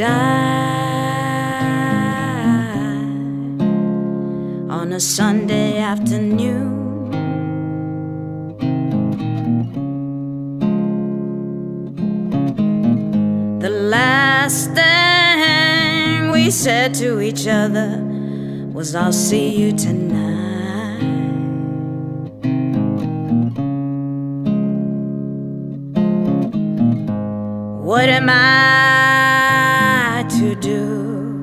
die on a Sunday afternoon. The last thing we said to each other was, "I'll see you tonight." What am I to do?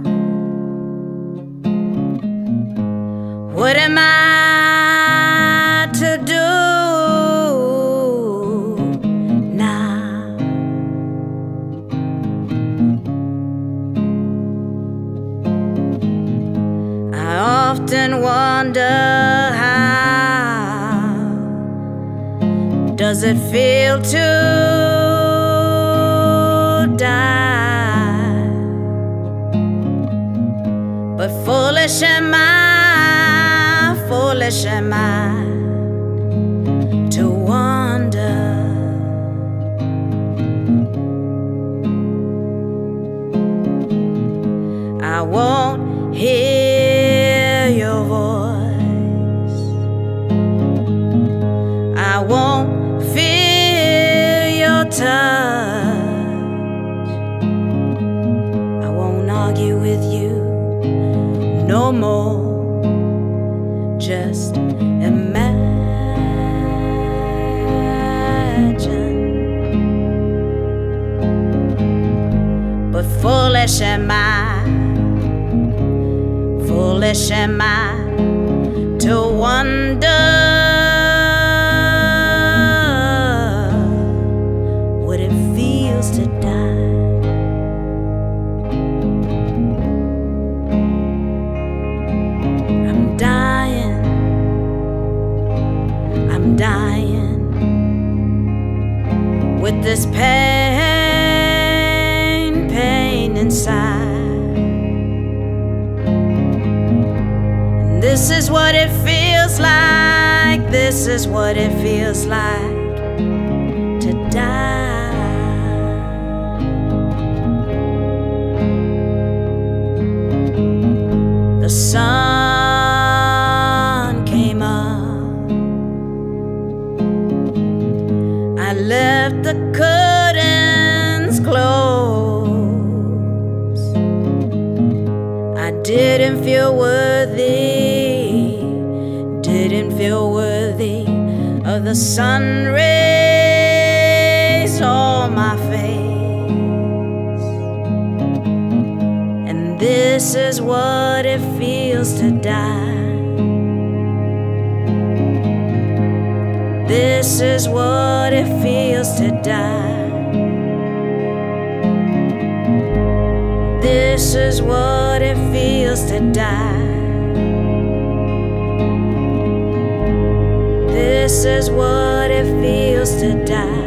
What am I to do now? I often wonder, how does it feel to die? But foolish am I, foolish am I to wonder. I won't hear your voice, I won't feel your touch, with you no more. Just imagine. But foolish am I, foolish am I to wonder what it feels to die. Dying with this pain, pain inside. And this is what it feels like, this is what it feels like to die. The sun came up, I left the curtains closed. I didn't feel worthy, didn't feel worthy of the sun rays on my face. And this is what it feels to die. This is what it feels to die. This is what it feels to die. This is what it feels to die.